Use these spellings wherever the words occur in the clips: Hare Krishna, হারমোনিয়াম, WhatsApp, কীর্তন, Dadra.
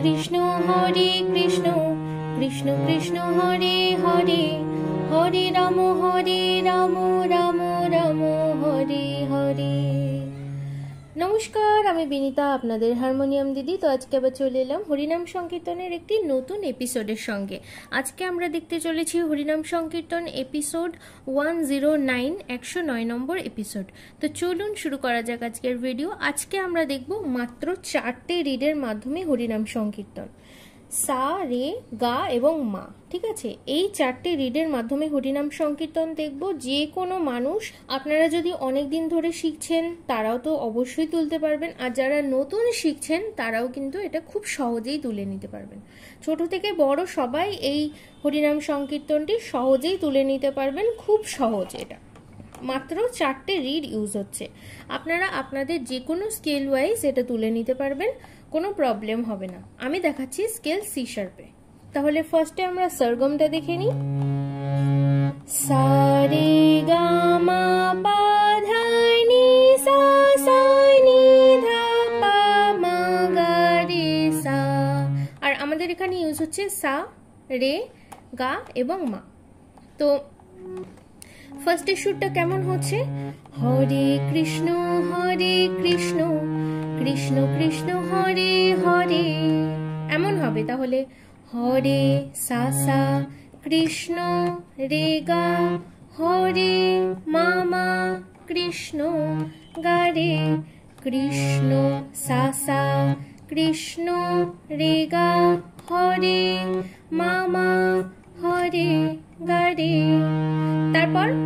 Krishna, Krishna Krishna Hare Hare, Hare Rama Rama Rama Hare Hare। नमस्कार, आमी बिनीता आपनादेर harmonium दीदी। तो आज के आबार चले एलाम हरिनाम संकीर्तनेर एकटी नतून एपिसोडेर संगे। आज के आमरा देखते चलेछि Harinam Sankirtan episode 109, 109 number episode. तो चलुन शुरू करा जाक आजकेर भिडियो। आजके आमरा देखब मात्र 4टे रिडेर माध्यमे हरिनाम संकीर्तन। सा, रे, गा एवं मा, ठीक आछे, एई 4टे रिडेर माध्यमे हरिनाम संकीर्तन देखबो। जे कोनो मानुष आपनारा जदि अनेक दिन धरे शिखछेन ताराओ तो अवश्यई तुलते पारबेन, आर जारा नतुन शिखछेन ताराओ किन्तु एटा खूब सहजेई तुले निते पारबेन। छोटो थेके बड़ो सबाई एई हरिनाम संकीर्तनटी सहजेई तुले निते पारबेन, खूब सहज। एटा मात्र 4टे रिड यूज होच्छे, आपनारा आपनादेर जे कोनो स्केल वाइज एटा तुले निते पारबेन, कोनो प्रॉब्लेम होबे ना। आमी देखाच्छि स्केल सी शार्पे। ताहले फर्स्टे आमरा सरगमटा देखे नी। सा रे गा मा पा धा नी सा नी धा पा मा गा रे सा। आर आमादेर एखाने यूज होच्छे सा, रे, गा एबं मा। तो फर्स्ट सुरटा केमन होच्छे? हरे कृष्ण कृष्ण कृष्ण हरे हरे, एमन हबे। ताहले हरे सा सा कृष्ण रे गा हरे मामा कृष्ण गा रे कृष्ण सा सा कृष्ण रे गा हरे मामा हरे गा रे। तारपर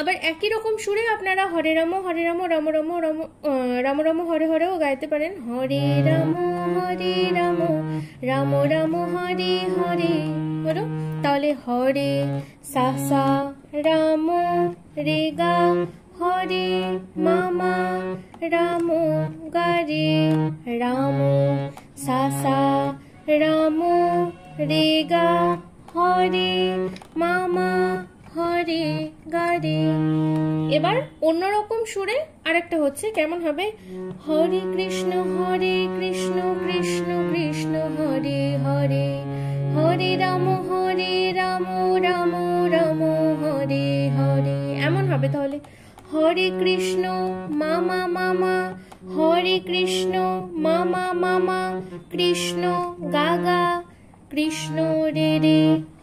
আবার একই রকম সুরে আপনারা হরে রাম হরে রাম রাম রাম রাম রাম রাম হরে হরেও গাইতে পারেন। হরে রাম রাম রাম হরে হরে, বলো। তাহলে হরে সা সা রাম রে গা হরে মামা রাম গা রে, রাম সা সা রাম রে গা হরে মামা হরে গারে। এবার অন্যরকম সুরে আরেকটা হচ্ছে, কেমন হবে? হরে কৃষ্ণ কৃষ্ণ কৃষ্ণ হরে হরে, হরে রাম রাম রাম হরে হরে, এমন হবে। তাহলে হরে কৃষ্ণ মামা মামা কৃষ্ণ গা গা কৃষ্ণ রে রে,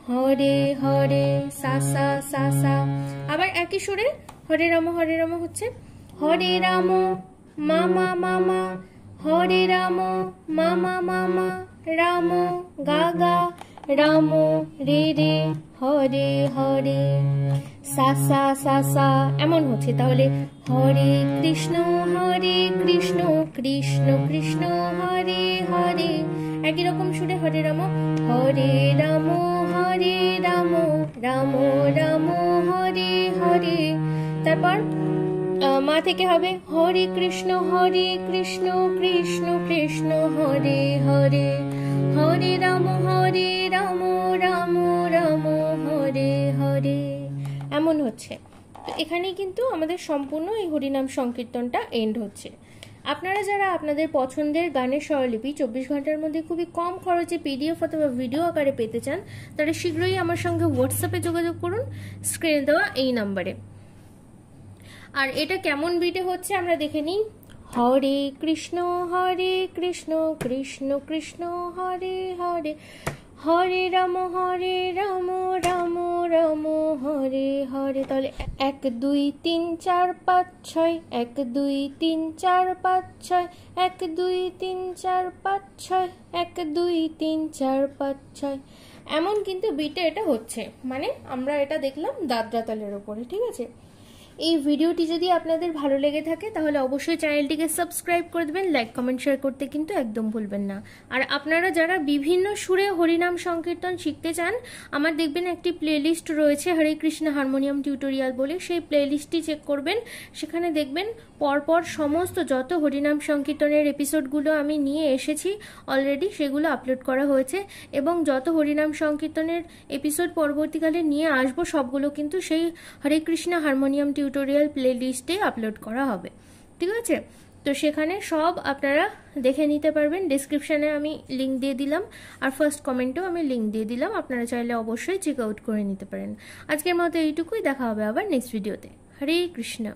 হরে হরে সা সা সা সা। আবার একই সুরে হরে রাম হচ্ছে হরে রাম মামা মামা হরে রাম মামা মামা রাম গা গা রাম রে রে হরে হরে সা সা সা সা, এমন হচ্ছে। তাহলে হরে কৃষ্ণ কৃষ্ণ কৃষ্ণ হরে হরে, একই রকম সুরে হরে রাম রাম রাম হরে হরে। তারপর মা থেকে হবে হরে কৃষ্ণ কৃষ্ণ কৃষ্ণ হরে হরে, হরে রাম রাম রাম হরে হরে, এমন হচ্ছে। তো এখানেই কিন্তু আমাদের সম্পূর্ণ এই হরিনাম সংকীর্তনটা এন্ড হচ্ছে। আপনারা যারা আপনাদের পছন্দের গানের স্বরলিপি 24 ঘন্টার মধ্যে খুবই কম খরচে পিডিএফ অথবা ভিডিও আকারে পেতে চান, তারা শীঘ্রই আমার সঙ্গে হোয়াটসঅ্যাপে যোগাযোগ করুন স্ক্রিনে দেওয়া এই নাম্বারে। আর এটা কেমন বিটে হচ্ছে আমরা দেখে নিই। হরে কৃষ্ণ কৃষ্ণ কৃষ্ণ হরে হরে, হরে রাম রাম রাম হরে হরে। তাহলে 1 2 3 4 5 6, 1 2 3 4 5 6, 1 2 3 4 5 6, 1 2 3 4 5 6, এমন কিন্তু বিটে এটা হচ্ছে। মানে আমরা এটা দেখলাম দাদরা তালের উপরে, ঠিক আছে। এই ভিডিওটি যদি আপনাদের ভালো লেগে থাকে তাহলে অবশ্যই চ্যানেলটিকে সাবস্ক্রাইব করে দেবেন। লাইক কমেন্ট শেয়ার করতে কিন্তু একদম ভুলবেন না। আর আপনারা যারা বিভিন্ন সুরে হরিনাম সংকীর্তন শিখতে চান, আমার দেখবেন একটি প্লেলিস্ট রয়েছে হরে কৃষ্ণ হারমোনিয়াম টিউটোরিয়াল বলে, সেই প্লেলিস্টটি চেক করবেন। সেখানে দেখবেন পরপর সমস্ত যত হরিনাম সংকীর্তনের এপিসোডগুলো আমি নিয়ে এসেছি অলরেডি, সেগুলো আপলোড করা হয়েছে। এবং যত হরিনাম সংকীর্তনের এপিসোড পরবর্তীকালে নিয়ে আসবো সবগুলো কিন্তু সেই হরে কৃষ্ণ হারমোনিয়াম টিউটোরিয়াল প্লেলিস্টে আপলোড করা হবে, ঠিক আছে। तो सेखाने सब आपनारा देखे निते पारबेन। डिस्क्रिप्शने आमी लिंक दिए दिलाम और फार्स्ट कमेंटेओ आमी लिंक दिए दिलाम, आपनारा चाइले अवश्यई चेक आउट करे निते पारेन। आजकेर मतो एइटुकुई, देखा होबे आबार नेक्स्ट भिडियोते। हरे कृष्णा।